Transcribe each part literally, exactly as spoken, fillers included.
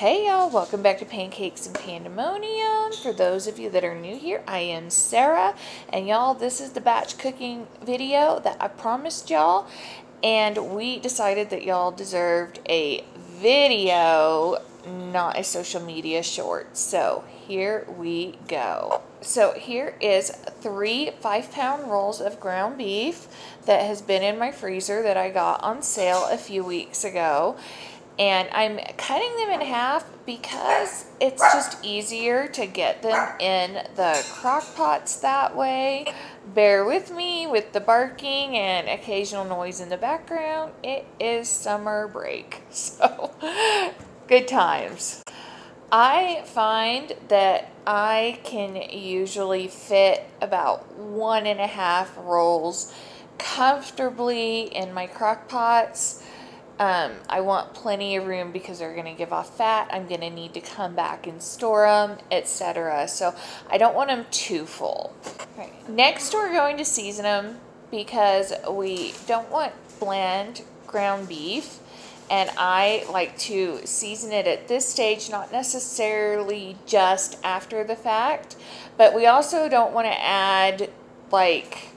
Hey y'all, welcome back to Pancakes and Pandemonium. For those of you that are new here, I am Sarah, and y'all, this is the batch cooking video that I promised y'all, and we decided that y'all deserved a video, not a social media short. So here we go. So here is three five pound rolls of ground beef that has been in my freezer that I got on sale a few weeks ago. And I'm cutting them in half because it's just easier to get them in the crock pots that way. Bear with me with the barking and occasional noise in the background. It is summer break, so good times. I find that I can usually fit about one and a half rolls comfortably in my crock pots. Um, I want plenty of room because they're going to give off fat. I'm going to need to come back and store them, et cetera. So I don't want them too full. Right. Next, we're going to season them because we don't want bland ground beef. And I like to season it at this stage, not necessarily just after the fact. But we also don't want to add like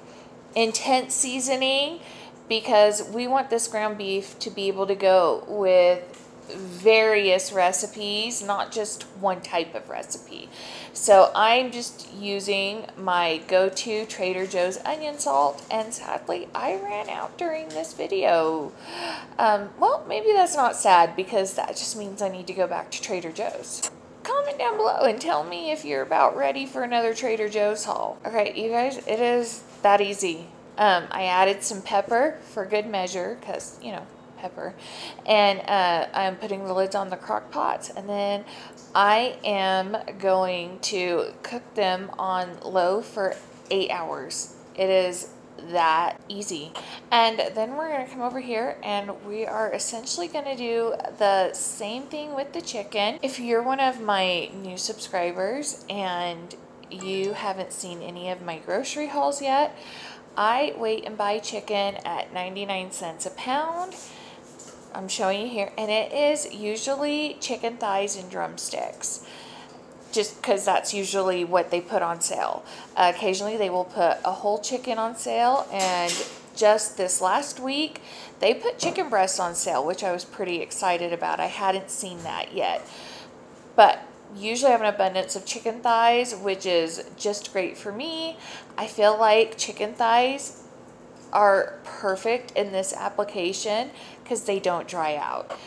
intense seasoning, because we want this ground beef to be able to go with various recipes, not just one type of recipe. So I'm just using my go-to Trader Joe's onion salt, and sadly I ran out during this video. Um, well, maybe that's not sad, because that just means I need to go back to Trader Joe's. Comment down below and tell me if you're about ready for another Trader Joe's haul. Okay, you guys, it is that easy. Um, I added some pepper for good measure, because, you know, pepper. And uh, I'm putting the lids on the crock pots, and then I am going to cook them on low for eight hours. It is that easy. And then we're going to come over here and we are essentially going to do the same thing with the chicken. If you're one of my new subscribers and you haven't seen any of my grocery hauls yet, I wait and buy chicken at ninety-nine cents a pound. I'm showing you here, and it is usually chicken thighs and drumsticks, just because that's usually what they put on sale. Uh, occasionally they will put a whole chicken on sale, and just this last week they put chicken breasts on sale, which I was pretty excited about. I hadn't seen that yet, but usually I have an abundance of chicken thighs, which is just great for me. I feel like chicken thighs are perfect in this application because they don't dry out.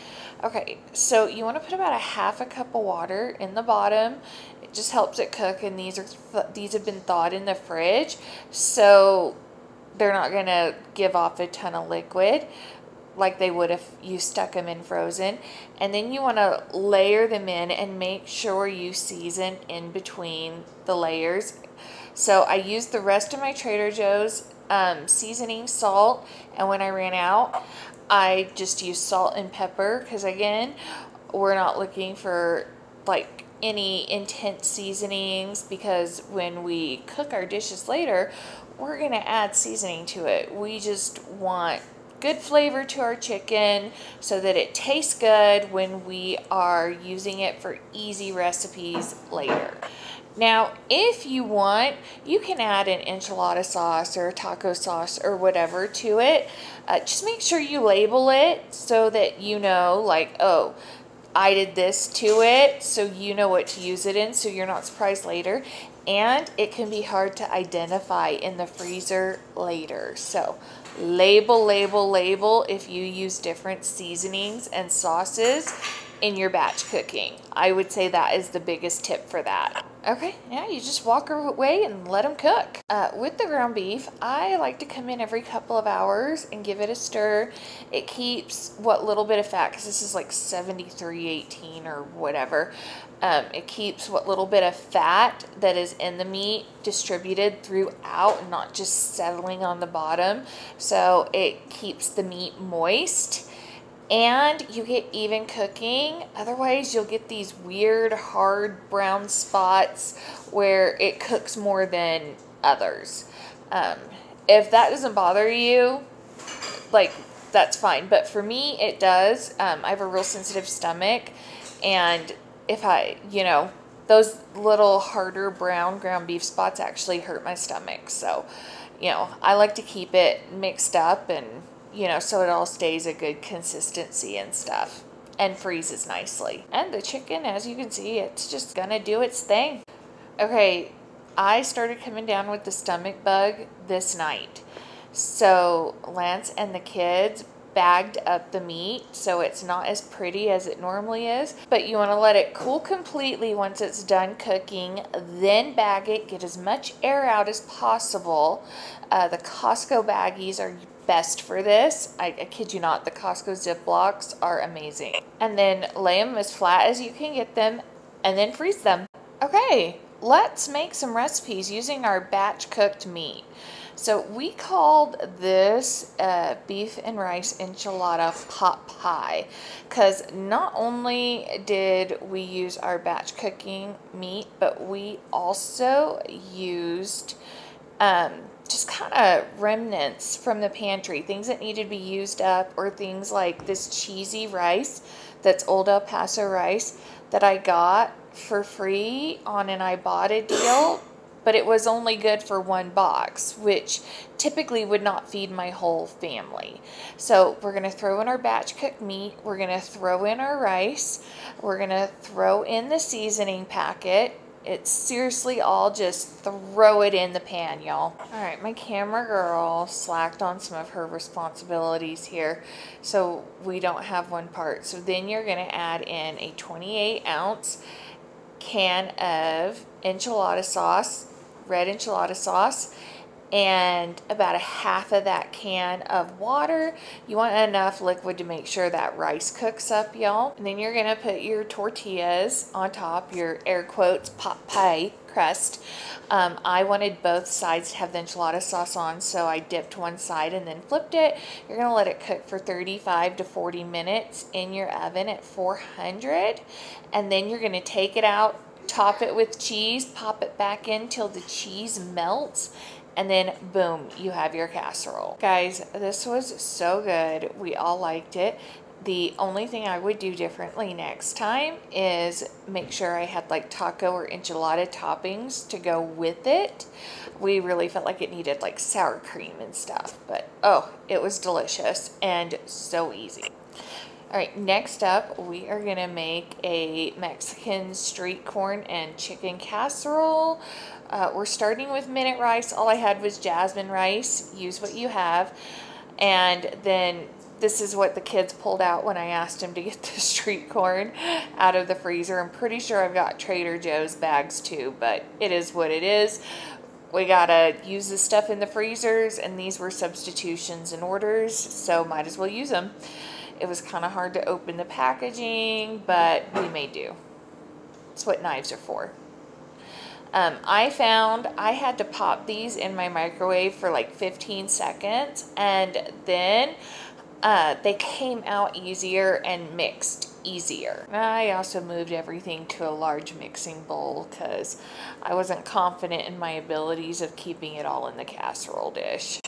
Okay, so you want to put about a half a cup of water in the bottom. It just helps it cook, and these are th these have been thawed in the fridge, so they're not going to give off a ton of liquid like they would if you stuck them in frozen. And then you want to layer them in and make sure you season in between the layers. So I used the rest of my Trader Joe's um, seasoning salt, and when I ran out I just used salt and pepper, because again, we're not looking for like any intense seasonings, because when we cook our dishes later we're going to add seasoning to it. We just want good flavor to our chicken so that it tastes good when we are using it for easy recipes later. Now, if you want, you can add an enchilada sauce or taco sauce or whatever to it. Uh, just make sure you label it so that you know, like, oh, I did this to it, so you know what to use it in, so you're not surprised later. And it can be hard to identify in the freezer later. So label, label, label if you use different seasonings and sauces in your batch cooking. I would say that is the biggest tip for that. Okay, now you just walk away and let them cook. Uh, with the ground beef, I like to come in every couple of hours and give it a stir. It keeps what little bit of fat, because this is like seventy-three eighteen or whatever. Um, it keeps what little bit of fat that is in the meat distributed throughout and not just settling on the bottom. So it keeps the meat moist. And you get even cooking, otherwise you'll get these weird hard brown spots where it cooks more than others. Um, if that doesn't bother you, like, that's fine, but for me it does. um, I have a real sensitive stomach, And if I, you know, those little harder brown ground beef spots actually hurt my stomach. So, you know, I like to keep it mixed up and, you know, so it all stays a good consistency and stuff and freezes nicely. And the chicken, as you can see, it's just gonna do its thing. Okay, I started coming down with the stomach bug this night. So Lance and the kids bagged up the meat, so it's not as pretty as it normally is, but you want to let it cool completely once it's done cooking, then bag it, get as much air out as possible. Uh, the Costco baggies are best for this. I, I kid you not, the Costco Ziplocs are amazing. And then lay them as flat as you can get them and then freeze them. Okay, let's make some recipes using our batch cooked meat. So we called this uh, beef and rice enchilada pot pie because not only did we use our batch cooking meat, but we also used um, just kind of remnants from the pantry, things that needed to be used up, or things like this cheesy rice that's Old El Paso rice that I got for free on an Ibotta deal. But it was only good for one box, which typically would not feed my whole family. So we're gonna throw in our batch cooked meat, we're gonna throw in our rice, we're gonna throw in the seasoning packet. It's seriously all just throw it in the pan, y'all. All right, my camera girl slacked on some of her responsibilities here, so we don't have one part. So then you're gonna add in a twenty-eight ounce can of enchilada sauce, red enchilada sauce, and about a half of that can of water. You want enough liquid to make sure that rice cooks up, y'all. And then you're gonna put your tortillas on top, your air quotes pot pie crust. Um, I wanted both sides to have the enchilada sauce on, so I dipped one side and then flipped it. You're gonna let it cook for thirty-five to forty minutes in your oven at four hundred, and then you're gonna take it out, top it with cheese, pop it back in till the cheese melts, and then boom, you have your casserole. Guys, this was so good. We all liked it. The only thing I would do differently next time is make sure I had like taco or enchilada toppings to go with it. We really felt like it needed like sour cream and stuff, but oh, it was delicious and so easy. All right, next up, we are gonna make a Mexican street corn and chicken casserole. Uh, we're starting with minute rice. All I had was jasmine rice. Use what you have. And then this is what the kids pulled out when I asked them to get the street corn out of the freezer. I'm pretty sure I've got Trader Joe's bags too, but it is what it is. We gotta use this stuff in the freezers, and these were substitutions and orders, so might as well use them. It was kind of hard to open the packaging, but we may do. That's what knives are for. Um, I found I had to pop these in my microwave for like fifteen seconds, and then uh, they came out easier and mixed easier. I also moved everything to a large mixing bowl because I wasn't confident in my abilities of keeping it all in the casserole dish.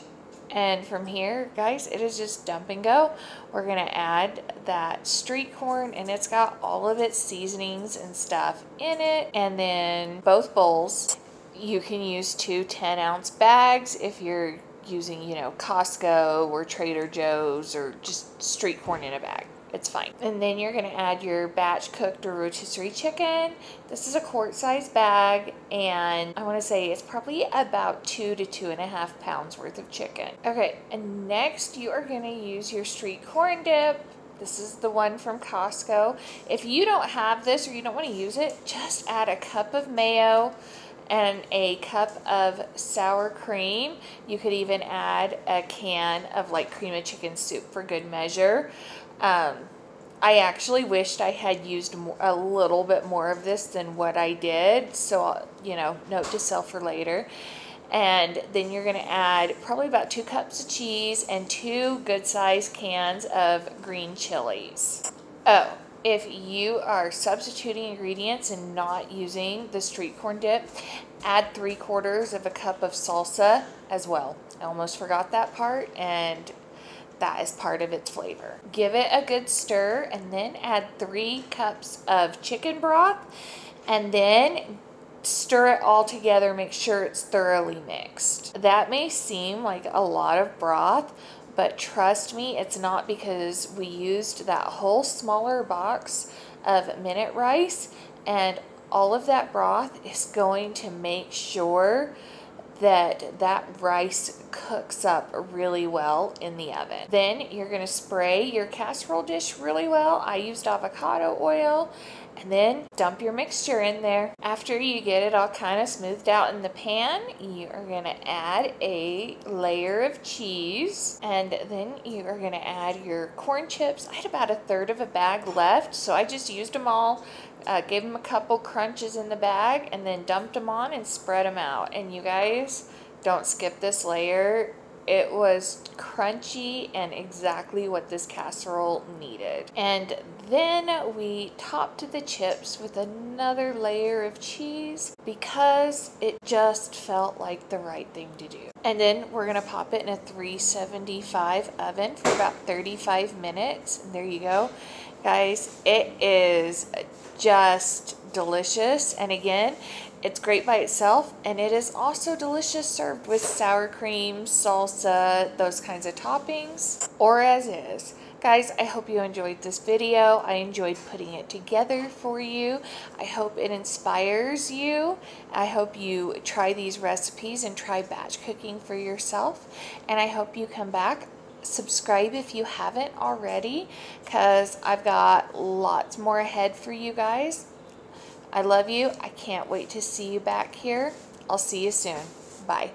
And from here, guys, it is just dump and go. We're gonna add that street corn, and it's got all of its seasonings and stuff in it. And then both bowls, you can use two ten ounce bags if you're using, you know, Costco or Trader Joe's, or just street corn in a bag. It's fine. And then you're gonna add your batch cooked or rotisserie chicken. This is a quart size bag, and I want to say it's probably about two to two and a half pounds worth of chicken. Okay, and next you are gonna use your street corn dip. This is the one from Costco. If you don't have this or you don't want to use it, just add a cup of mayo and a cup of sour cream. You could even add a can of like cream of chicken soup for good measure. Um, I actually wished I had used more, a little bit more of this than what I did. So, I'll, you know, note to self for later. And then you're going to add probably about two cups of cheese and two good sized cans of green chilies. Oh, if you are substituting ingredients and not using the street corn dip, add three quarters of a cup of salsa as well. I almost forgot that part, and That is part of its flavor. Give it a good stir and then add three cups of chicken broth and then stir it all together. Make sure it's thoroughly mixed. That may seem like a lot of broth, but trust me, it's not, because we used that whole smaller box of minute rice, and all of that broth is going to make sure that that rice cooks up really well in the oven. Then you're gonna spray your casserole dish really well. I used avocado oil, and then dump your mixture in there. After you get it all kind of smoothed out in the pan, you are gonna add a layer of cheese, and then you are gonna add your corn chips. I had about a third of a bag left, so I just used them all. Uh, gave them a couple crunches in the bag and then dumped them on and spread them out. And you guys, don't skip this layer. It was crunchy and exactly what this casserole needed. And then we topped the chips with another layer of cheese because it just felt like the right thing to do. And then we're gonna pop it in a three seventy-five oven for about thirty-five minutes. And there you go. Guys, it is just delicious. And again, it's great by itself, and it is also delicious served with sour cream, salsa, those kinds of toppings, or as is. Guys, I hope you enjoyed this video. I enjoyed putting it together for you. I hope it inspires you. I hope you try these recipes and try batch cooking for yourself, and I hope you come back. Subscribe if you haven't already, because I've got lots more ahead for you guys. I love you. I can't wait to see you back here. I'll see you soon. Bye.